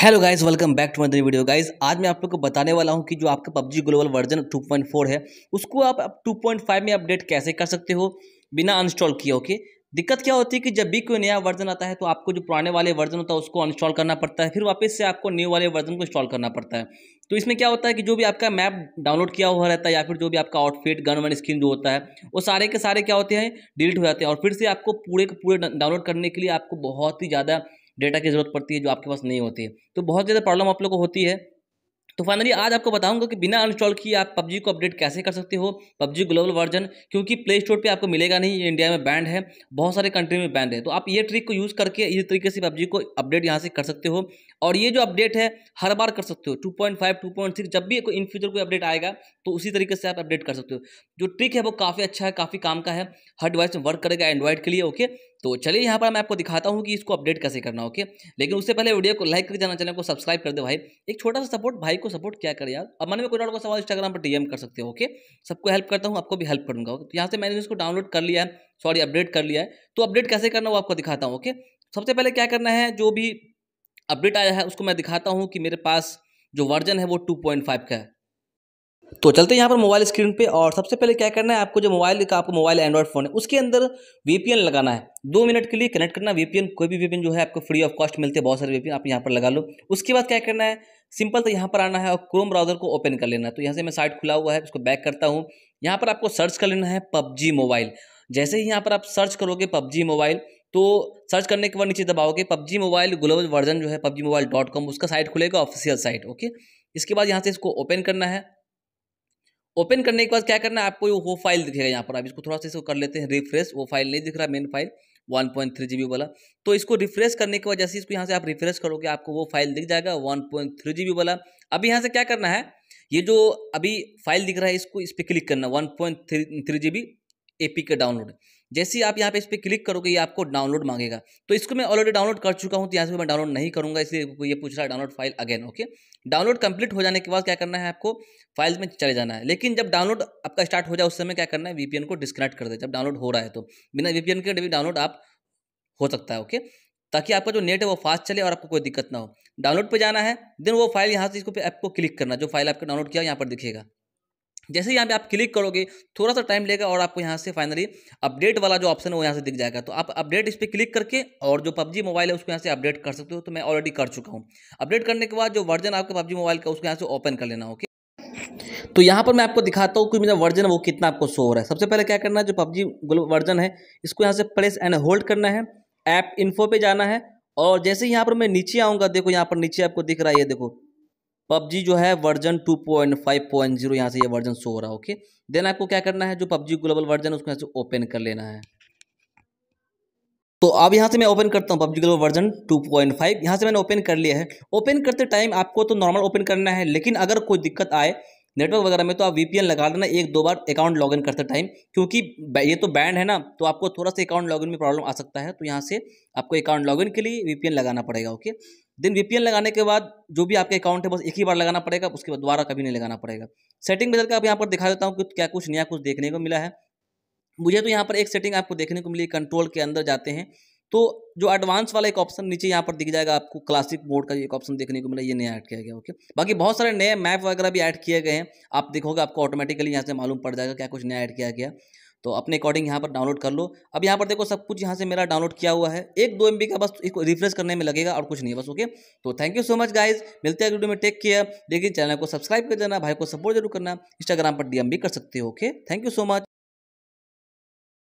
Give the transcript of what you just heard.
Hello guys, welcome back to my video. Guys, आज मैं आप लोग को बताने वाला हूं कि जो आपका PUBG ग्लोबल वर्जन 2.4 है उसको आप अब 2.5 में अपडेट कैसे कर सकते हो बिना अनइंस्टॉल किए। ओके, दिक्कत क्या होती है कि जब भी कोई नया वर्जन आता है तो आपको जो पुराने वाले वर्जन होता है उसको अनइंस्टॉल करना पड़ता है, फिर वापस से आपको न्यू वाले वर्जन को इंस्टॉल करना पड़ता है। तो इसमें क्या होता है कि जो भी आपका मैप डाउनलोड किया हुआ रहता है या फिर जो भी आपका आउटफिट, गन वन, स्किन जो होता है वो सारे के सारे क्या होते हैं, डिलीट हो जाते हैं और फिर से आपको पूरे के पूरे डाउनलोड करने के लिए आपको बहुत ही ज़्यादा डेटा की ज़रूरत पड़ती है जो आपके पास नहीं होती है। तो बहुत ज़्यादा प्रॉब्लम आप लोग को होती है। तो फाइनली आज आपको बताऊंगा कि बिना इंस्टॉल किए आप PUBG को अपडेट कैसे कर सकते हो, PUBG ग्लोबल वर्जन, क्योंकि प्ले स्टोर पे आपको मिलेगा नहीं, ये इंडिया में बैंड है, बहुत सारे कंट्री में बैंड है। तो आप ये ट्रिक को यूज़ करके इसी तरीके से PUBG को अपडेट यहाँ से कर सकते हो। और ये जो अपडेट है हर बार कर सकते हो, 2.5, 2.6, जब भी इन फ्यूचर कोई अपडेट आएगा तो उसी तरीके से आप अपडेट कर सकते हो। जो ट्रिक है वो काफ़ी अच्छा है, काफ़ी काम का है, हर डिवाइस में वर्क करेगा एंड्रॉइड के लिए। ओके, तो चलिए यहाँ पर मैं आपको दिखाता हूँ कि इसको अपडेट कैसे करना। ओके, लेकिन उससे पहले वीडियो को लाइक करके जाना, चैनल को सब्सक्राइब कर दे। भाई एक छोटा सा सपोर्ट, भाई को सपोर्ट क्या करे यार। अब मन में कोई डाउट का सवाल इंस्टाग्राम पर डीएम कर सकते हो। ओके, सबको हेल्प करता हूँ, आपको भी हेल्प करूँगा। तो यहाँ से मैंने इसको डाउनलोड कर लिया है, सॉरी अपडेट कर लिया है। तो अपडेट कैसे करना वो आपको दिखाता हूँ। ओके, सबसे पहले क्या करना है, जो भी अपडेट आया है उसको मैं दिखाता हूँ कि मेरे पास जो वर्जन है वो 2.5 का है। तो चलते हैं यहाँ पर मोबाइल स्क्रीन पे। और सबसे पहले क्या करना है, आपको जो मोबाइल का आपको मोबाइल एंड्रॉइड फ़ोन है उसके अंदर VPN लगाना है। 2 मिनट के लिए कनेक्ट करना VPN, कोई भी VPN जो है आपको फ्री ऑफ कॉस्ट मिलते हैं, बहुत सारे VPN आप यहाँ पर लगा लो। उसके बाद क्या करना है, सिंपल तो यहाँ पर आना है और क्रोम ब्राउजर को ओपन कर लेना है। तो यहाँ से मैं साइट खुला हुआ है, उसको बैक करता हूँ। यहाँ पर आपको सर्च कर लेना है PUBG मोबाइल। जैसे ही यहाँ पर आप सर्च करोगे PUBG मोबाइल, तो सर्च करने के बाद नीचे दबाओगे PUBG मोबाइल ग्लोबल वर्जन जो है PUBGmobile.com, उसका साइट खुलेगा, ऑफिशियल साइट। ओके, इसके बाद यहाँ से इसको ओपन करना है। ओपन करने के बाद क्या करना है, आपको वो फाइल दिखेगा यहाँ पर। आप इसको थोड़ा सा इसको कर लेते हैं रिफ्रेश, वो फाइल नहीं दिख रहा मेन फाइल 1.3 GB वाला। तो इसको रिफ्रेश करने के बाद जैसे इसको यहाँ से आप रिफ्रेश करोगे आपको वो फाइल दिख जाएगा 1.3 GB वाला। अभी यहाँ से क्या करना है, ये जो अभी फाइल दिख रहा है इसको इस पर क्लिक करना, 1.3 GB APK डाउनलोड। जैसे ही आप यहाँ पे इस पर क्लिक करोगे ये आपको डाउनलोड मांगेगा। तो इसको मैं ऑलरेडी डाउनलोड कर चुका हूँ, तो यहाँ से मैं डाउनलोड नहीं करूँगा, इसलिए ये पूछ रहा है download file again. Okay, download complete हो जाने के बाद क्या करना है, आपको फाइल्स में चले जाना है। लेकिन जब डाउनलोड आपका स्टार्ट हो जाए उस समय क्या करना है, VPN को डिस्कनेक्ट कर दे। जब डाउनलोड हो रहा है तो बिना VPN के भी डाउनलोड आप हो सकता है। ओके, ताकि आपका जो नेट है वो फास्ट चले और आपको कोई दिक्कत ना हो। डाउनलोड पर जाना है, देन वो फाइल यहाँ से इसको पे आपको क्लिक करना, जो फाइल आपको डाउनलोड किया यहाँ पर दिखेगा। जैसे यहाँ पे आप क्लिक करोगे थोड़ा सा टाइम लेगा और आपको यहाँ से फाइनली अपडेट वाला जो ऑप्शन है वो यहाँ से दिख जाएगा। तो आप अपडेट इस पर क्लिक करके और जो PUBG मोबाइल है उसको यहाँ से अपडेट कर सकते हो। तो मैं ऑलरेडी कर चुका हूँ। अपडेट करने के बाद जो वर्जन आपके PUBG मोबाइल का उसको यहाँ से ओपन कर लेना। ओके, तो यहाँ पर मैं आपको दिखाता हूँ कि मेरा वर्जन वो कितना आपको शो हो रहा है। सबसे पहले क्या करना है, जो PUBG वर्जन है इसको यहाँ से प्रेस एंड होल्ड करना है, ऐप इन्फो पे जाना है और जैसे यहाँ पर मैं नीचे आऊँगा, देखो यहाँ पर नीचे आपको दिख रहा है, ये देखो PUBG जो है वर्जन 2.5.0 यहाँ से ये वर्जन शो हो रहा है। ओके, देन आपको क्या करना है, जो PUBG ग्लोबल वर्जन है उसको यहाँ से ओपन कर लेना है। तो अब यहाँ से मैं ओपन करता हूँ PUBG ग्लोबल वर्जन 2.5, यहाँ से मैंने ओपन कर लिया है। ओपन करते टाइम आपको तो नॉर्मल ओपन करना है, लेकिन अगर कोई दिक्कत आए नेटवर्क वगैरह में तो आप VPN लगा देना 1-2 बार अकाउंट लॉगिन करते टाइम, क्योंकि ये तो बैंड है ना, तो आपको थोड़ा सा अकाउंट लॉगिन में प्रॉब्लम आ सकता है। तो यहाँ से आपको अकाउंट लॉगिन के लिए VPN लगाना पड़ेगा। ओके, देन VPN लगाने के बाद जो भी आपके अकाउंट है बस एक ही बार लगाना पड़ेगा, उसके बाद दोबारा कभी नहीं लगाना पड़ेगा। सेटिंग बदल कर आप यहाँ पर दिखा देता हूँ कि क्या कुछ नया कुछ देखने को मिला है। मुझे तो यहाँ पर एक सेटिंग आपको देखने को मिली, कंट्रोल के अंदर जाते हैं तो जो एडवांस वाला एक ऑप्शन नीचे यहाँ पर दिख जाएगा आपको, क्लासिक मोड का एक ऑप्शन देखने को मिला, ये नया ऐड किया गया। ओके, बाकी बहुत सारे नए मैप वगैरह भी ऐड किए गए हैं, आप देखोगे आपको ऑटोमेटिकली यहाँ से मालूम पड़ जाएगा क्या कुछ नया ऐड किया गया। तो अपने अकॉर्डिंग यहाँ पर डाउनलोड कर लो। अब यहाँ पर देखो सब कुछ यहाँ से मेरा डाउनलोड किया हुआ है, 1-2 MB का बस इसको रिफ्रेश करने में लगेगा और कुछ नहीं है बस। ओके, तो thank you so much guys, मिलते हैं वीडियो में, टेक केयर। लेकिन चैनल को सब्सक्राइब कर देना, भाई को सपोर्ट जरूर करना, इंस्टाग्राम पर DM भी कर सकते हो। Okay, thank you so much.